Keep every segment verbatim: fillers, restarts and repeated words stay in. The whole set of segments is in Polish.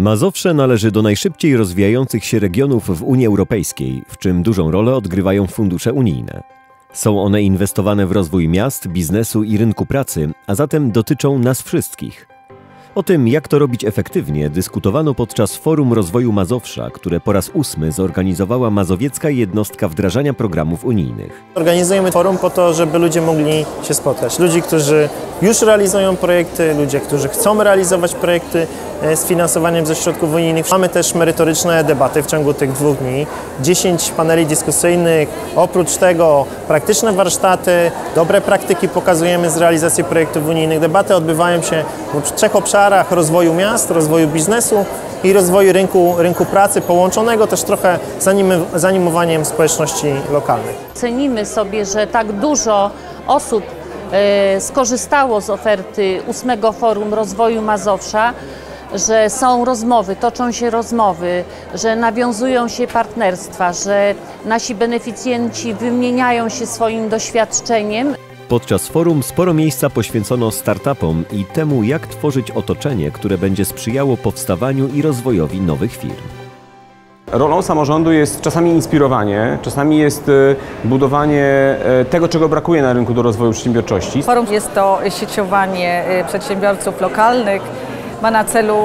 Mazowsze należy do najszybciej rozwijających się regionów w Unii Europejskiej, w czym dużą rolę odgrywają fundusze unijne. Są one inwestowane w rozwój miast, biznesu i rynku pracy, a zatem dotyczą nas wszystkich. O tym, jak to robić efektywnie, dyskutowano podczas Forum Rozwoju Mazowsza, które po raz ósmy zorganizowała Mazowiecka Jednostka Wdrażania Programów Unijnych. Organizujemy forum po to, żeby ludzie mogli się spotkać. Ludzi, którzy już realizują projekty, ludzie, którzy chcą realizować projekty z finansowaniem ze środków unijnych. Mamy też merytoryczne debaty w ciągu tych dwóch dni. dziesięć paneli dyskusyjnych, oprócz tego praktyczne warsztaty, dobre praktyki pokazujemy z realizacji projektów unijnych. Debaty odbywają się w trzech obszarach. Rozwoju miast, rozwoju biznesu i rozwoju rynku, rynku pracy, połączonego też trochę z animowaniem społeczności lokalnych. Cenimy sobie, że tak dużo osób skorzystało z oferty ósmego Forum Rozwoju Mazowsza, że są rozmowy, toczą się rozmowy, że nawiązują się partnerstwa, że nasi beneficjenci wymieniają się swoim doświadczeniem. Podczas forum sporo miejsca poświęcono startupom i temu, jak tworzyć otoczenie, które będzie sprzyjało powstawaniu i rozwojowi nowych firm. Rolą samorządu jest czasami inspirowanie, czasami jest budowanie tego, czego brakuje na rynku do rozwoju przedsiębiorczości. Forum jest to sieciowanie przedsiębiorców lokalnych, ma na celu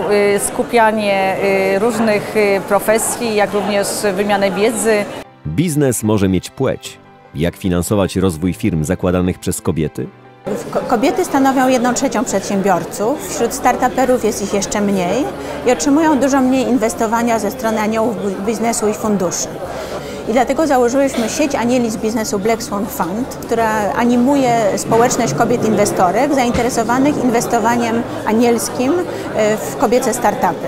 skupianie różnych profesji, jak również wymianę wiedzy. Biznes może mieć płeć. Jak finansować rozwój firm zakładanych przez kobiety? Kobiety stanowią jedną trzecią przedsiębiorców, wśród startuperów jest ich jeszcze mniej i otrzymują dużo mniej inwestowania ze strony aniołów biznesu i funduszy. I dlatego założyliśmy sieć anieli z biznesu Black Swan Fund, która animuje społeczność kobiet inwestorek zainteresowanych inwestowaniem anielskim w kobiece startupy.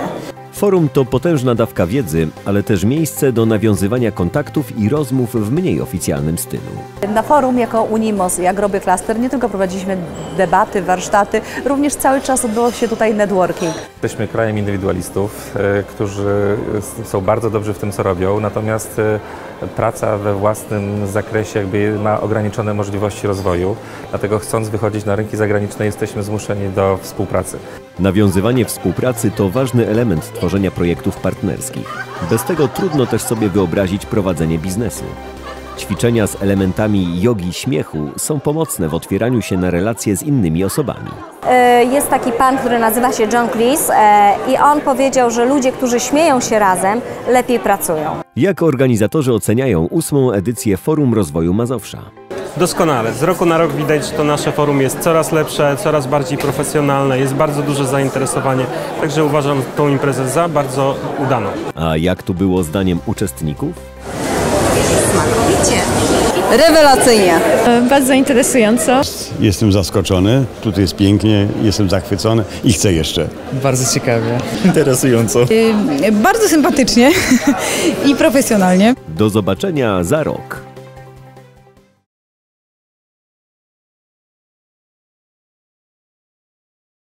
Forum to potężna dawka wiedzy, ale też miejsce do nawiązywania kontaktów i rozmów w mniej oficjalnym stylu. Na forum jako Unimos i Agroby Cluster nie tylko prowadziliśmy debaty, warsztaty, również cały czas odbyło się tutaj networking. Jesteśmy krajem indywidualistów, którzy są bardzo dobrzy w tym, co robią, natomiast praca we własnym zakresie jakby ma ograniczone możliwości rozwoju, dlatego chcąc wychodzić na rynki zagraniczne jesteśmy zmuszeni do współpracy. Nawiązywanie współpracy to ważny element tworzenia projektów partnerskich. Bez tego trudno też sobie wyobrazić prowadzenie biznesu. Ćwiczenia z elementami jogi śmiechu są pomocne w otwieraniu się na relacje z innymi osobami. Jest taki pan, który nazywa się John Cleese i on powiedział, że ludzie, którzy śmieją się razem, lepiej pracują. Jak organizatorzy oceniają ósmą edycję Forum Rozwoju Mazowsza? Doskonale. Z roku na rok widać, że to nasze forum jest coraz lepsze, coraz bardziej profesjonalne, jest bardzo duże zainteresowanie, także uważam tą imprezę za bardzo udaną. A jak tu było zdaniem uczestników? Smakowicie. Rewelacyjnie. Bardzo interesująco. Jestem zaskoczony, tutaj jest pięknie, jestem zachwycony i chcę jeszcze. Bardzo ciekawie. Interesująco. Yy, bardzo sympatycznie i profesjonalnie. Do zobaczenia za rok.